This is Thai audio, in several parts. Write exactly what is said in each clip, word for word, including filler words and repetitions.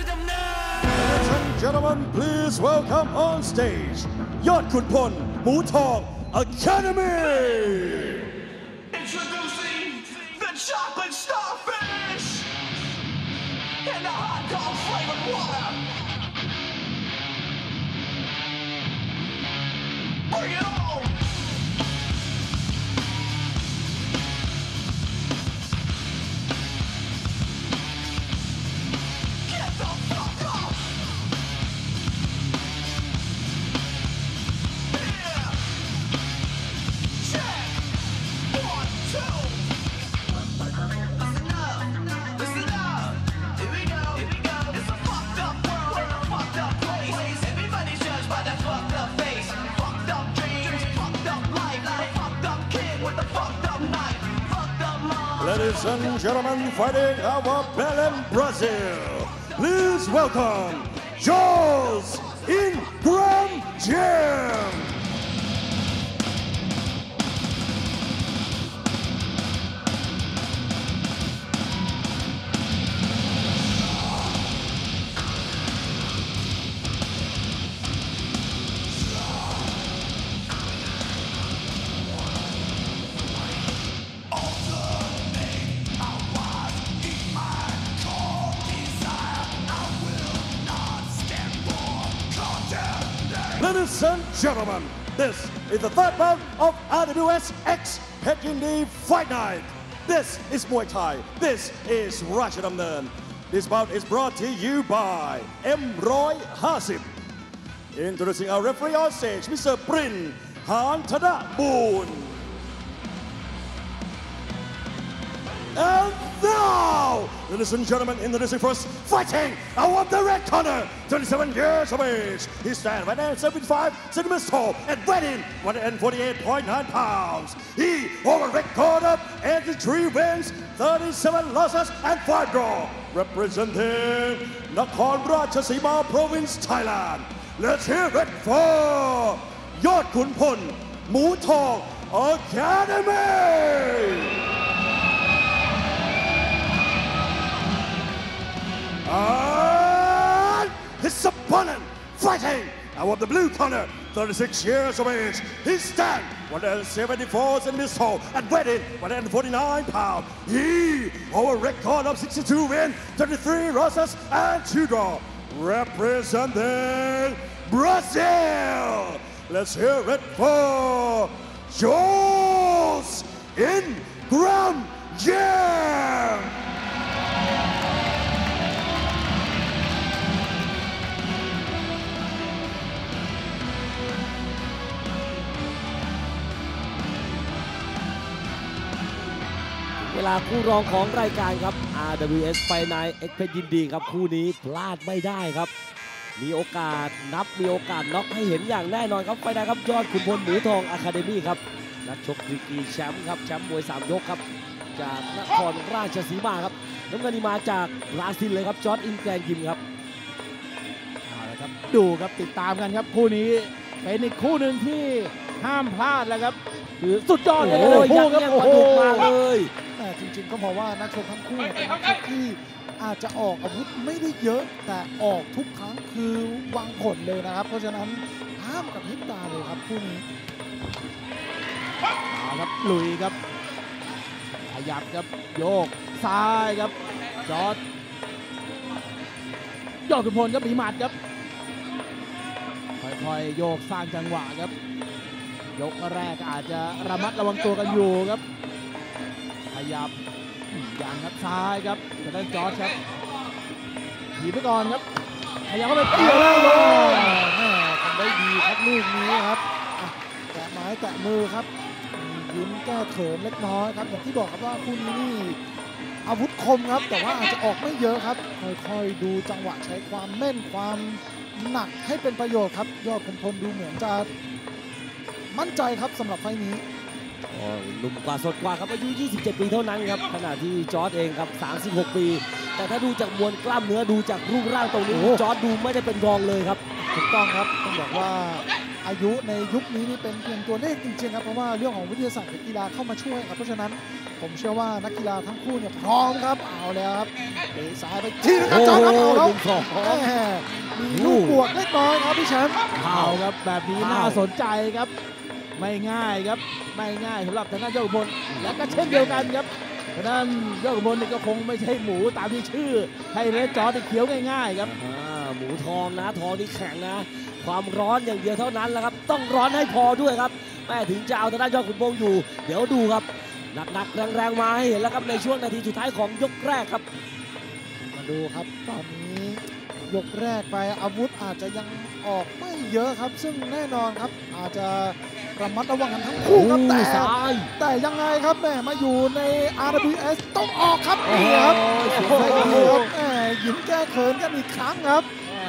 Rajadamnern! Ladies and gentlemen, please welcome on stage Yodkhunpon Mor Thong Academy! Introducing the chocolate starfish! And the hot dog flavored water! Bring it on! Ladies and gentlemen, fighting our Belém, Brazil, please welcome Jos Ingram Gym. Ladies and gentlemen, this is the third round of R W S X Peking Day Fight Night. This is Muay Thai. This is Rajadamnern. This bout is brought to you by M one fifty. Introducing our referee on stage, Mister Bryan Hantada Boon. And now, ladies and gentlemen, introducing first, fighting out of the red corner, twenty-seven years of age. He stands one seventy-five centimeters tall and weighing one forty-eight point nine pounds. He holds a record of eighty-three wins, thirty-seven losses, and five draws, representing Nakhon Ratchasima Province, Thailand. Let's hear it for Yodkhunpon Mor Thong Academy. And his opponent, fighting out of the blue corner, thirty-six years of age. He stands one seventy-four centimeters tall and weighing one forty-nine pounds. He holds a record of sixty-two wins, thirty-three losses, and two draws, representing Brazil. Let's hear it for Jos Ingram Gym.เวลาคู่รองของรายการครับ อาร์ ดับเบิลยู เอส ไฟนายเอ็กเพชรยินดีครับคู่นี้พลาดไม่ได้ครับมีโอกาสนับมีโอกาสน็อกให้เห็นอย่างแน่นอนครับไฟนายครับยอดขุนพลหมูทองอะคาเดมี่ครับนักชกดีกรีแชมป์ครับแชมป์มวยสามยกครับจากนครราชสีมาครับน้ำเงินนี่มาจากบราซิลเลยครับจอสอินแกรมยิมครับเอาละครับดูครับติดตามกันครับคู่นี้เป็นอีกคู่หนึ่งที่ห้ามพลาดแล้วครับคือสุดยอดเลยเลยยังยังกระโดดมาเลยแต่จริงๆก็เพราะว่านักชกทั้งคู่เป็นนักชกที่อาจจะออกอาวุธไม่ได้เยอะแต่ออกทุกครั้งคือวางผลเลยนะครับเพราะฉะนั้นห้ามกับพริบตาเลยครับคู่นี้ครับลุยครับขยับครับโยกซ้ายครับจอดยอดขุนพลครับมีหมัดครับค่อยๆโยกสร้างจังหวะครับยกแรกอาจจะระมัดระวังตัวกันอยู่ครับขยับอย่างครับซ้ายครับจะได้จอร์จครับถีบไปก่อนครับขยับเข้าไปเกี่ยวแล้วลงทำได้ดีครับลูกนี้ครับแตะไม้แตะมือครับยิ้มแก้เขินเล็กน้อยครับอย่างที่บอกครับว่าคู่นี้นี่อาวุธคมครับแต่ว่าอาจจะออกไม่เยอะครับค่อยๆดูจังหวะใช้ความแม่นความหนักให้เป็นประโยชน์ครับยอดขุนพลดูเหมือนจะมั่นใจครับสำหรับไฟนี้โ ลุมกว่าสดกว่าครับอายุยี่สิบเจ็ดปีเท่านั้นครับขณะที่จอร์ดเองครับสามสิบหกปีแต่ถ้าดูจากมวลกล้ามเนื้อดูจากรูปร่างตรงนี้จอร์ดดูไม่ได้เป็นรองเลยครับถูกต้องครับต้องบอกว่าอายุในยุคนี้นี่เป็นเพียงตัวเลขจริงๆครับเพราะว่าเรื่องของวิทยาศาสตร์กีฬาเข้ามาช่วยครับเพราะฉะนั้นผมเชื่อว่านักกีฬาทั้งคู่เนี่ยพร้อมครับเอาแล้วครับเตะสายไปทีนึงครับจอร์ดเอาแล้วมีลูกบวกเล็กน้อยครับพี่แชมป์เอาครับแบบนี้น่าสนใจครับไม่ง่ายครับไม่ง่ายสำหรับทางด้านยอดขุนพลและก็เช่นเดียวกันครับทางด้านยอดขุนพลนี่ก็คงไม่ใช่หมูตามที่ชื่อให้เลสจอร์ดเขียวง่ายๆครับหมูทองนะทองนี่แข็งนะความร้อนอย่างเดียวเท่านั้นแหละครับต้องร้อนให้พอด้วยครับแม่ถึงจะเอาทางด้านยอดขุนพลอยู่เดี๋ยวดูครับหนักๆแรงๆมาให้เห็นแล้วครับในช่วงนาทีสุดท้ายของยกแรกครับมาดูครับตอนนี้ยกแรกไปอาวุธอาจจะยังออกไม่เยอะครับซึ่งแน่นอนครับอาจจะระมัดระวังกันทั้งคู่ครับแต่แต่ยังไงครับแม่มาอยู่ใน อาร์ ดับเบิลยู เอส ต้องออกครับนี่ครับหยินแก้เขินกันอีกครั้งครับ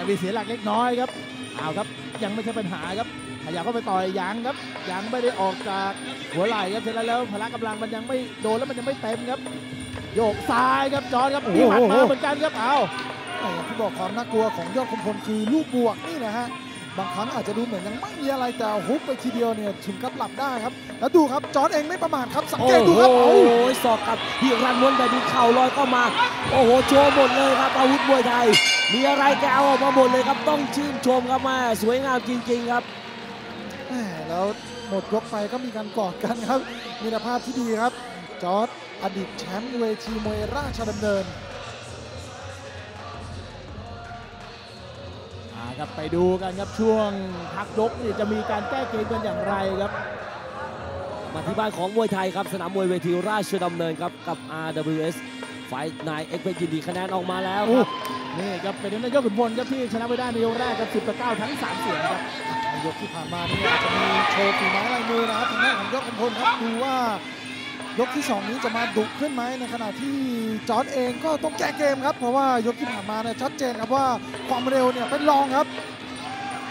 มีเสียหลักเล็กน้อยครับเอาครับยังไม่ใช่ปัญหาครับขยับเข้าไปต่อยยางครับยางไม่ได้ออกจากหัวไหล่ครับเสร็จแล้วพละกำลังมันยังไม่โดนแล้วมันยังไม่เต็มครับโยกซ้ายครับจอร์ดครับที่ผ่านมาเหมือนกันครับเอาที่บอกความน่ากลัวของยอดขุนพลคือลูกบวกนี่นะฮะบางครั้งอาจจะดูเหมือนยังไม่มีอะไรแต่ฮุบไปทีเดียวเนี่ยถึงกับหลับได้ครับแล้วดูครับจอร์ดเองไม่ประมาทครับสังเกตดูครับโอ้โหศอกกับที่รันม้วนไปดูเข่าลอยเข้ามาโอ้โหโชว์หมดเลยครับอาวุธมวยไทยมีอะไรแกเอาออกมาหมดเลยครับต้องชื่นชมครับมาสวยงามจริงๆครับแล้วหมดยกไปก็มีการกอดกันครับมีภาพที่ดีครับจอร์ดอดีตแชมป์เวทีมวยราชดำเนินครับไปดูกันครับช่วงพักยกนี่จะมีการแก้เกมกันอย่างไรครับมาที่บ้านของมวยไทยครับสนามมวยเวทีราชดำเนินครับกับ อาร์ ดับเบิลยู เอส Fight Night เอ็กซ์เพรสยินดีคะแนนออกมาแล้วนี่ครับเป็นนายกขุนพลครับที่ชนะไปได้ในยกแรกกับสิบต่อเก้าทั้งสามเสียงครับในยกที่ผ่านมาเนี่ยจะมีโชว์ฝีไม้ลายมือนะครับทางด้านของยอดขุนพลครับดูว่ายกที่สองนี้จะมาดุขึ้นไหมในขณะที่จอร์ดเองก็ต้องแก้เกมครับเพราะว่ายกที่ผ่านมาเนี่ยชัดเจนครับว่าความเร็วเนี่ยเป็นรองครับ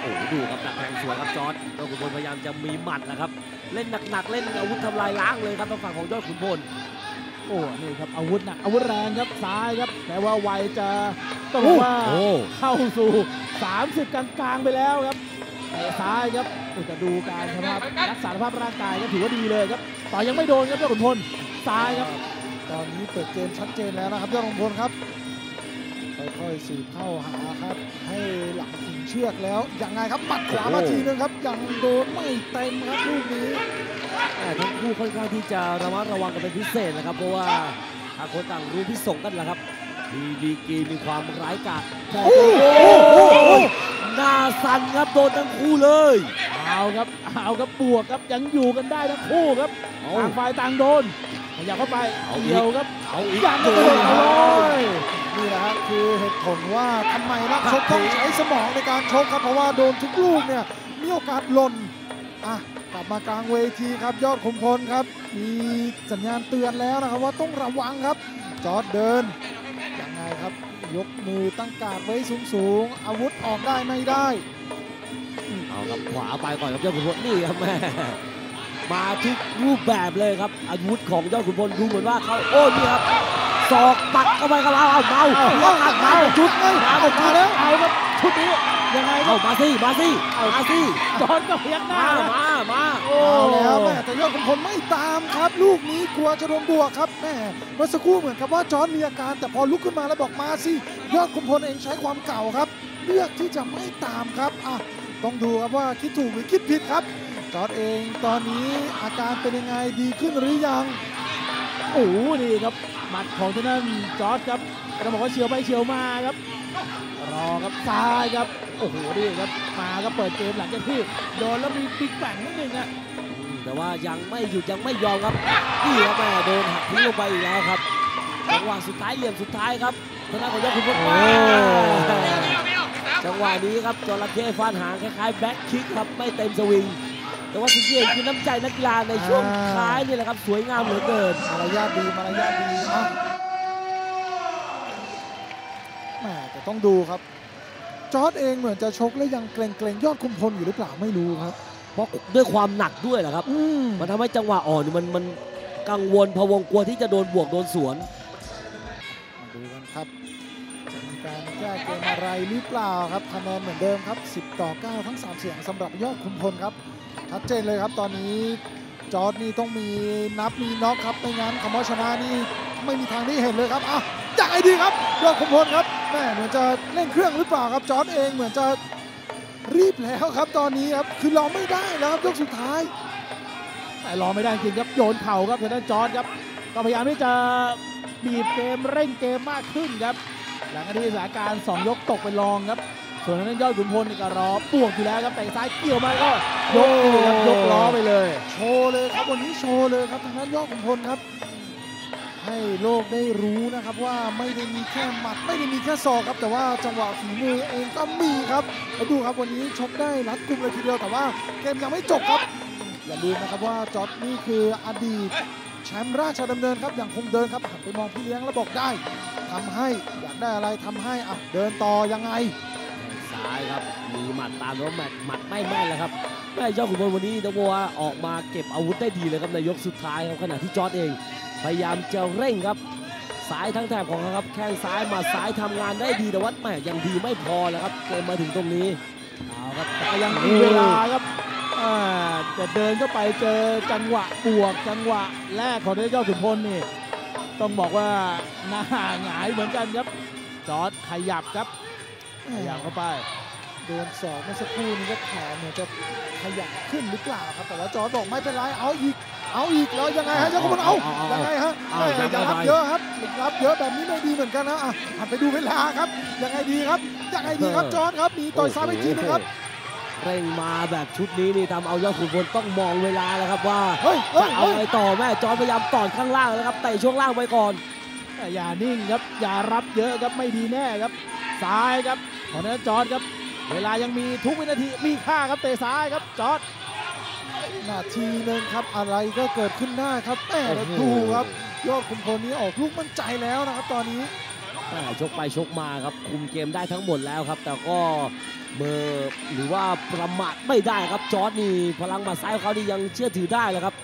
โอ้ดูครับตัดแทงสวยครับจอร์ดยอดขุนพลพยายามจะมีหมัดนะครับเล่นหนักๆเล่นอาวุธทำลายล้างเลยครับทางฝั่งของยอดขุนพลโอ้นี่ครับอาวุธหนักอาวุธแรงครับซ้ายครับแต่ว่าไวจะต้องว่าเข้าสู่สามสิบกลางๆไปแล้วครับซ้ายครับจะดูการสภาพรักษาสภาพร่างกายก็ถือว่าดีเลยครับต่อยังไม่โดนครับยอดขุนพลซ้ายครับตอนนี้เปิดเกมชัดเจนแล้วนะครับยอดขุนพลครับค่อยๆสืบเข้าหาครับให้หลังถึงเชือกแล้วยังไงครับปัดขวามาทีนึงครับยังโดนไม่เต็มครับลูกนี้ทั้งคู่ค่อนข้างที่จะระมัดระวังกันเป็นพิเศษนะครับเพราะว่าต่างคนต่างรู้พิษสงกันแหละครับมีดีกีมีความร้ายกาจหน้าสั่นครับโดนทั้งคู่เลยเอาครับเอาครับบวกครับยังอยู่กันได้ทั้งคู่ครับต่างฝ่ายต่างโดนขยับเข้าไปเดียวครับเอาอีกอย่างก็โดนเลยนี่แหละครับคือเหตุผลว่าทำไมนักชกต้องใช้สมองในการชกครับเพราะว่าโดนทุกลูกเนี่ยมีโอกาสหล่นอ่ะกลับมากลางเวทีครับยอดขุนพลครับมีสัญญาณเตือนแล้วนะครับว่าต้องระวังครับจอร์ดเดินยังไงครับยกมือตั้งการ์ดไว้สูงๆอาวุธออกได้ไม่ได้เอาครับขวาไปก่อนครับยอดขุนพลนี่ครับแม่มาทุกรูปแบบเลยครับอาวุธของยอดขุนพลดูเหมือนว่าเขาโอ้นี่ครับศอกปัดเข้าไปกับเราเอาเบาเอาหักมาจุดเลยหักมาแล้วเอาครับชุดนี้ยังไงเอามาสิมาสิเอามาสิจอร์ดก็พยักหน้ามามาโอ้แล้วแม่แต่ยอดขุนพลไม่ตามครับลูกนี้กลัวจะโดนบวกครับแม่เมื่อสักครู่เหมือนกับว่าจอร์ดมีอาการแต่พอลุกขึ้นมาแล้วบอกมาสิยอดขุนพลเองใช้ความเก่าครับเลือกที่จะไม่ตามครับอ่ะต้องดูครับว่าคิดถูกหรือคิดผิดครับจอร์ดเองตอนนี้อาการเป็นยังไงดีขึ้นหรือยังโอ้ดีครับหมัดของท่านนั้นจอร์ดครับจะบอกว่าเฉียวไปเฉียวมาครับรอครับซ้ายครับโอ้โหดีครับมาก็เปิดเกมหลังจากที่โดนแล้วมีปิ๊กแฝงนิดนึงนะแต่ว่ายังไม่หยุดยังไม่ยอมครับนี่ครับแม่โดนหักทิ้งลงไปอีกแล้วครับจังหวะสุดท้ายเหลี่ยมสุดท้ายครับท่านนั้นของยอดขุนพลจังหวะนี้ครับจระเข้ฟาดหางคล้ายๆแบ็คคิกครับไม่เต็มสวิงแต่ว่าสิ่งที่เห็นคือน้ำใจนักกีฬาในช่วงท้ายนี่แหละครับสวยงามเหลือเกินมารยาทดีมารยาทดีอ่ะแหมแต่ต้องดูครับจอร์ดเองเหมือนจะชกและยังเกรงๆยอดขุนพลอยู่หรือเปล่าไม่รู้ครับ ราะด้วยความหนักด้วยแหละครับมันทำให้จังหวะอ่อนมันมันกังวลพะวงกลัวที่จะโดนบวกโดนสวนดูกันครับจะมีการแก้เกมอะไรหรือเปล่าครับคะแนนเหมือนเดิมครับสิบต่อเก้าทั้งสามเสียงสำหรับยอดขุนพลครับชัดเจนเลยครับตอนนี้จอร์ดนี่ต้องมีนับมีน็อกครับไม่งั้นคำว่าชนะนี่ไม่มีทางได้เห็นเลยครับอ่ะยังไงดีครับยอดขุนพลครับแม่เหมือนจะเล่นเครื่องหรือเปล่าครับจอร์ดเองเหมือนจะรีบแล้วครับตอนนี้ครับคือรอไม่ได้แล้วครับยกสุดท้ายแต่รอไม่ได้จริงครับโยนเข่าครับทางด้านจอร์ดครับก็พยายามที่จะบีบเกมเร่งเกมมากขึ้นครับหลังจากที่สถานการณ์สองยกตกไปรองครับส่วนทางด้านยอดขุนพลก็รอปวกอยู่แล้วครับแต่ซ้ายเกี่ยวมาก็ยกครับยกล้อไปเลยโชว์เลยครับวันนี้โชว์เลยครับทางด้านยอดขุนพลครับให้โลกได้รู้นะครับว่าไม่ได้มีแค่หมัดไม่ได้มีแค่ศอกครับแต่ว่าจังหวะฝีมือเองก็มีครับมาดูครับวันนี้ชกได้รัดกุมเลยทีเดียวแต่ว่าเกมยังไม่จบครับอย่าลืมนะครับว่าจอร์ดนี่คืออดีตแชมป์ราชดำเนินครับอย่างคงเดินครับหันไปมองพี่เลี้ยงแล้วบอกได้ทำให้อยากได้อะไรทำให้อ่ะเดินต่อยังไงซ้ายครับมีหมัดตามแล้วแมตช์หมัดไม่แม่นเลยครับแม่ยอดขุนพลวันนี้ต้องบอกว่าออกมาเก็บอาวุธได้ดีเลยครับในยกสุดท้ายครับขณะที่จอร์ดเองพยายามจะเร่งครับสายทั้งแถบของเขาครับแข้งซ้ายมาซ้ายทำงานได้ดีแต่ว่าแม่ยังดีไม่พอแล้วครับเกมมาถึงตรงนี้เอาครับแต่ยังมีเวลาครับจะเดินเข้าไปเจอจังหวะบวกจังหวะแรกของยอดขุนพลนี่ต้องบอกว่าหน้าหงายเหมือนกันครับจอร์ดขยับครับขยับเข้าไปโดนสองเมื่อสักครู่นี้ก็แขนเหมือนจะขยับขึ้นหรือเปล่าครับแต่ว่าจอร์ดบอกไม่เป็นไรเอาอีกเอาอีกแล้วยังไงฮะเจ้าขุนพลเอายังไงฮะจะรับเยอะครับรับเยอะแบบนี้ไม่ดีเหมือนกันนะอ่ะหันไปดูเวลาครับยังไงดีครับยังไงดีครับจอร์ดครับมีต่อยซ้ายไปทีนะครับเร่งมาแบบชุดนี้นี่ทำเอายอดขุนพลต้องมองเวลาแล้วครับว่าจะเอาไปต่อแม่จอร์ดพยายามต่อข้างล่างแล้วครับเตะช่วงล่างไปก่อนอย่านิ่งครับอย่ารับเยอะครับไม่ดีแน่ครับซ้ายครับขอนะจอร์ดครับเวลายังมีทุกวินาทีมีค่าครับเตะซ้ายครับจอร์ดนาทีนึงครับอะไรก็เกิดขึ้นได้ครับแต่ดูครับยอดขุนพลนี้ออกลูกมั่นใจแล้วนะครับตอนนี้ชกไปชกมาครับคุมเกมได้ทั้งหมดแล้วครับแต่ก็เบอร์หรือว่าประมาทไม่ได้ครับจอร์ดนี่พลังหมัดซ้ายของเขานี่ยังเชื่อถือได้แล้วครับ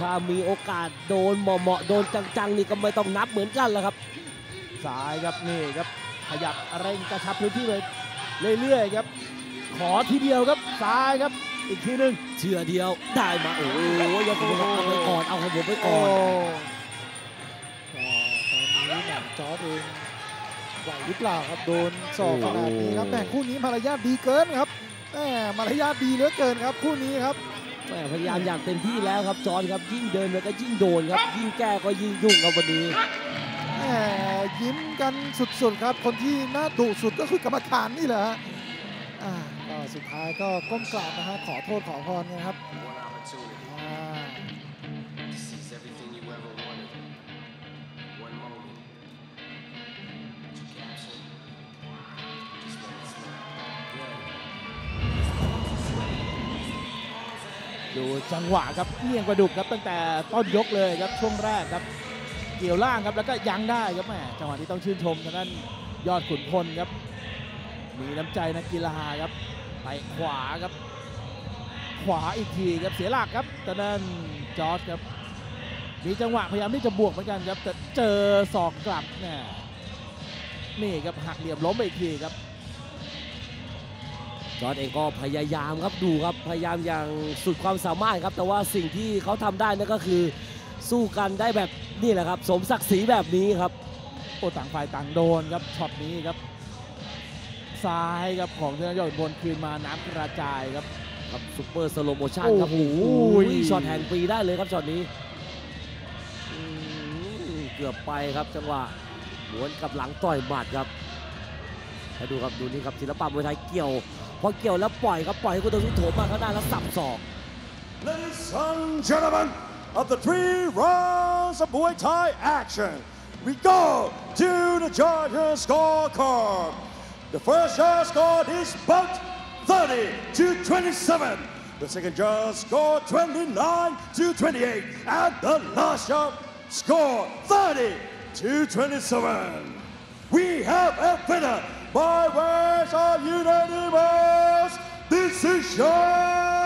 ถ้ามีโอกาสโดนเหมาะๆโดนจังๆนี่ก็ไม่ต้องนับเหมือนกันแล้วครับสายครับนี่ครับขยับเร่งกระชับพื้นที่ไปเรื่อยๆครับขอทีเดียวครับซ้ายครับอีกทีนึงเชื่อเดียวได้มาโอ้ยยอดขุนพลเอาไปก่อนเอาขุนพลไปก่อนตอนนี้หนังจอร์ดเองไหวหรือเปล่าครับโดนสอกขนาดนี้ครับแต่คู่นี้มารยาทดีเกินครับแหมมารยาทดีเหลือเกินครับคู่นี้ครับแหมพยายามอย่างเต็มที่แล้วครับจอร์ดครับยิ่งเดินแล้วก็ยิ่งโดนครับยิ่งแก้ก็ยิ่งยุ่งครับวันนี้แหมยิ้มกันสุดๆครับคนที่น่าดุสุดก็คือกรรมการนี่แหละอ่าก็สุดท้ายก็ก้มกราบนะฮะขอโทษขอพรนะครับดูจังหวะครับเลี่ยงกระดุกครับตั้งแต่ต้นยกเลยครับช่วงแรกครับเกี่ยวล่างครับแล้วก็ยั้งได้ครับแหมจังหวะที่ต้องชื่นชมทางด้านยอดขุนพลครับมีน้ำใจนักกีฬาครับไปขวาครับขวาอีกทีครับเสียหลักครับแต่นั้นจอร์ดครับมีจังหวะพยายามที่จะบวกเหมือนกันครับแต่เจอศอกกลับเนี่ยนี่ครับหักเหลี่ยมล้มไปอีกทีครับจอร์ดเองก็พยายามครับดูครับพยายามอย่างสุดความสามารถครับแต่ว่าสิ่งที่เขาทำได้นั่นก็คือสู้กันได้แบบนี่แหละครับสมศักดิ์ศรีแบบนี้ครับโอ้ต่างฝ่ายต่างโดนครับช็อตนี้ครับซ้ายครับของทางด้านยอดขุนพลคืนมาน้ำกระจายครับครับซุปเปอร์สโลโมชั่นครับโอ้โหช็อตแห่งปีได้เลยครับช็อตนี้เกือบไปครับจังหวะหมุนกับหลังต่อยหมัดครับแล้วดูครับดูนี่ครับศิลปะมวยไทยเกี่ยวพอเกี่ยวแล้วปล่อยครับปล่อยให้คู่ต่อสู้โถมมาข้างหน้าแล้วสับศอก Ladies and gentlemen of the three rounds of Muay Thai action, we go to the judges' scorecard. The first judge scored is bout thirty to twenty-seven. The second judge scored twenty-nine to twenty-eight, and the last judge scored thirty to twenty-seven. We have a winner. By ways of unanimous decision.